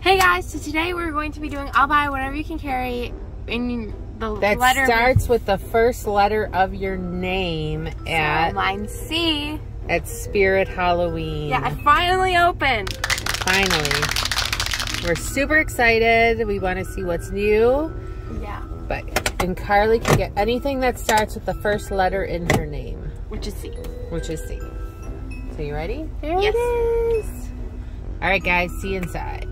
Hey guys, so today we're going to be doing I'll buy whatever you can carry in the that letter. That starts with the first letter of your name at... So mine's C. At Spirit Halloween. Yeah, I finally opened. Finally. We're super excited. We want to see what's new. Yeah. But, and Carly can get anything that starts with the first letter in her name. Which is C. Which is C. So you ready? Here yes. It is. Alright guys, see you inside.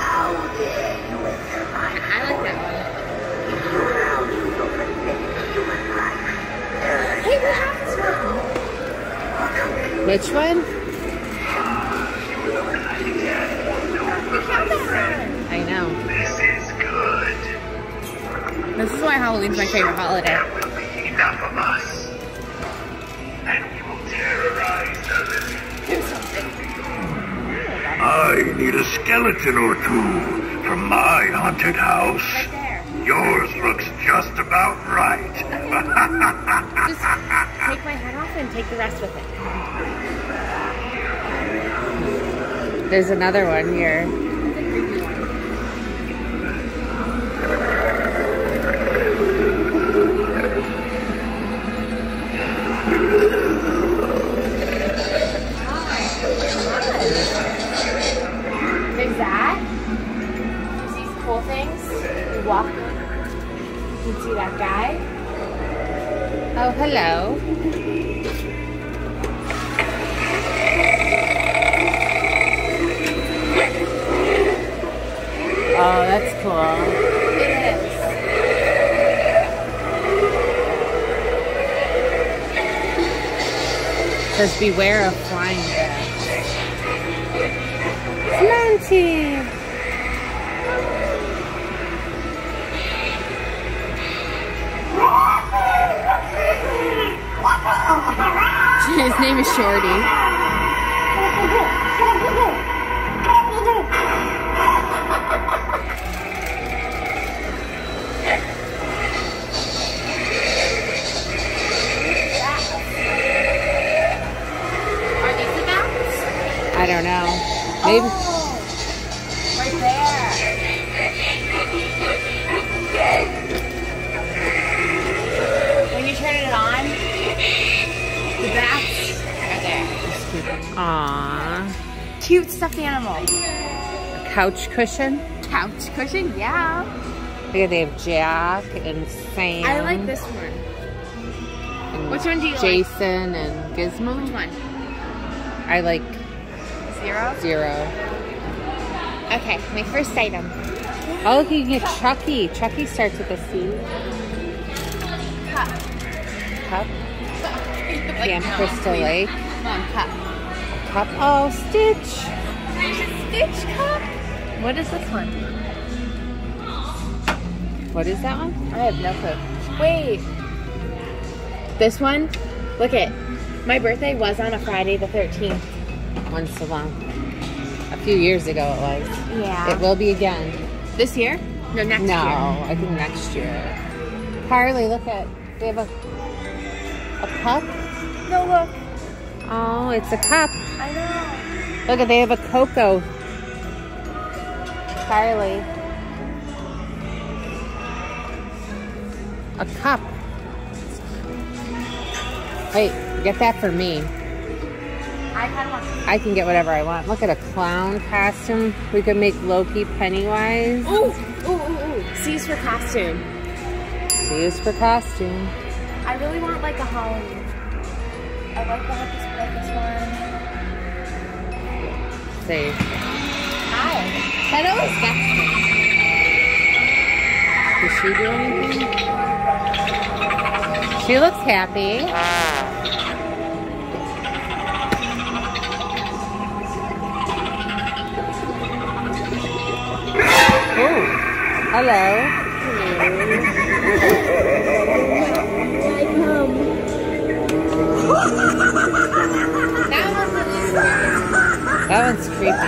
How dare you enter my house? I like that one. If you allow you to protect human life, hey, we have this one. Which one? I know. This is good. This is why Halloween's my favorite holiday. There will be enough of us, and we will terrorize the living. Do something. I need a skeleton or two for my haunted house. Right there. Yours looks just about right. Okay. Just take my hat off and take the rest with it. There's another one here. Oh, hello. Oh, that's cool. It is. Just beware of flying bats. Plenty. His name is Shorty. Are these the bats? I don't know. Maybe. Oh, right there. When you turn it on, the bats. Aww. Cute stuffed animal. A couch cushion? Couch cushion, yeah. Yeah, they have Jack and Sam. I like this one. And which one do you Jason like? And Gizmo? Which one? I like... Zero? Zero. Okay, my first item. Oh, look, you can get Chucky. Chucky starts with a C. Cup. Cup? Like Camp Crystal Lake. Mom, cup. A cup? Oh, Stitch! There's a Stitch cup? What is this one? What is that one? I have no clue. Wait! This one? Look it. My birthday was on a Friday the 13th. Once so long. A few years ago it was. Yeah. It will be again. This year? No, next year. No, I think next year. Carly, look at. They have a cup? No, look. Oh, it's a cup. I know. Look, they have a cocoa. Carly. A cup. Wait, get that for me. I had one. I can get whatever I want. Look at a clown costume. We could make Loki Pennywise. Ooh, ooh, ooh, ooh. C is for costume. C is for costume. I really want like a Halloween. I like the Happy Spirits one. Say. Hi. Hello, Sexy. Does she do anything? She looks happy. Oh. Hello. Hi, Mom. That one's creepy.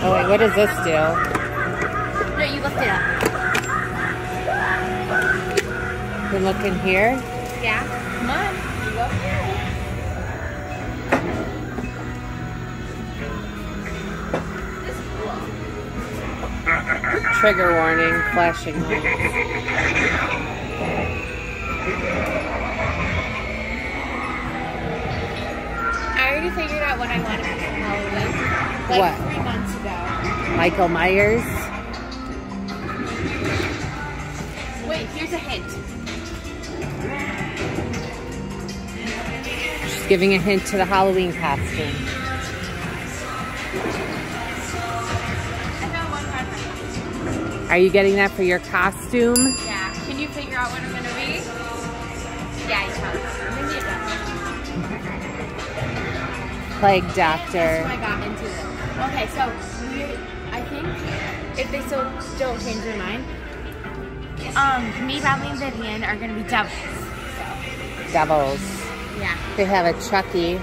Oh, I What does this do? No, you looked it up. You look in here? Yeah. Come on. You look here. This is cool. Trigger warning, flashing lights. I already figured out what I wanted to do for Halloween. Like what? 3 months ago. Michael Myers. Wait, here's a hint. She's giving a hint to the Halloween costume. I found one card. Are you getting that for your costume? Yeah. Can you figure out what I'm gonna read? Yeah, I found it. Plague doctor. That's what I got into this. Okay, so I think if they still don't change their mind, me, Bradley, and Vivian are gonna be devils. So. Devils. Yeah. They have a Chucky.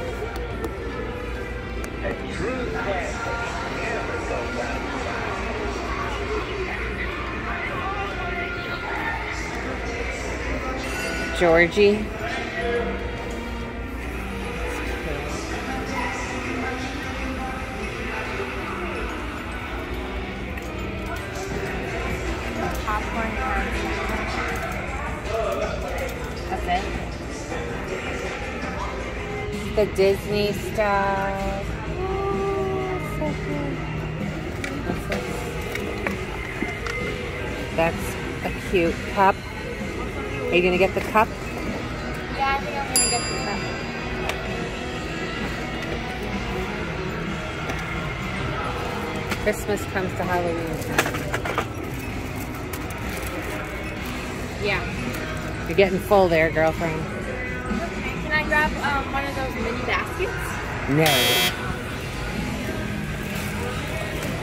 Georgie. The Disney stuff. Oh, so cute. That's a cute cup. Are you gonna get the cup? Yeah, I think I'm gonna get the cup. Christmas comes to Halloween. Yeah. You're getting full there, girlfriend. Grab one of those mini baskets? No.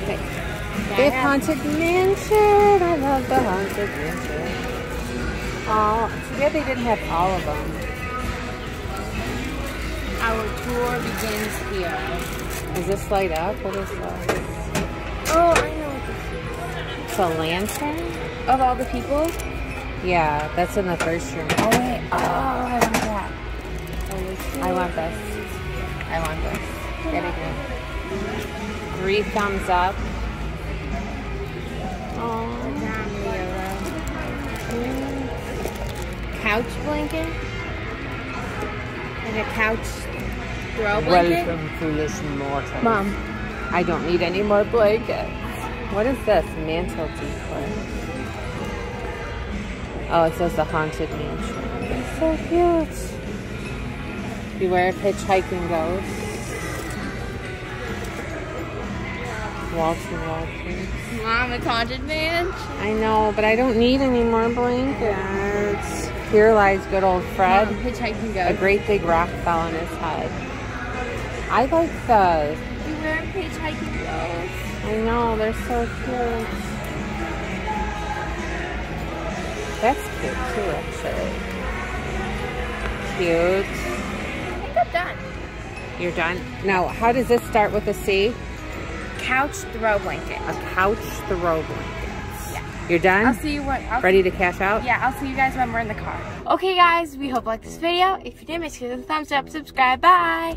Okay. They have Haunted Mansion. I love the Haunted Mansion. Oh, yeah, they didn't have all of them. Our tour begins here. Is this light up? What is this? Oh, I know what this is. It's a lantern? Of all the people? Yeah, that's in the first room. Oh, wait. Oh, I want that. I want this. I want this. Get it good. 3 thumbs up. Oh, couch blanket. And a couch throw blanket. Welcome, foolish mortal. Mom, I don't need any more blankets. What is this? Mantle decor. Oh, it says the Haunted Mansion. It's so cute. Beware of Hitchhiking Ghosts. Walter. Mom, it's Haunted Mansion. I know, but I don't need any more blankets. Here lies good old Fred. Mom, Hitchhiking Ghosts. A great big rock fell on his head. I like those. Beware of Hitchhiking Ghosts. I know, they're so cute. That's cute too, actually. Cute. Done. You're done? Now, how does this start with a C? Couch throw blanket. A couch throw blanket. Yeah. You're done? I'll see you when... Ready to cash out? Yeah, I'll see you guys when we're in the car. Okay, guys, we hope you liked this video. If you did, make sure to thumbs up, subscribe, bye!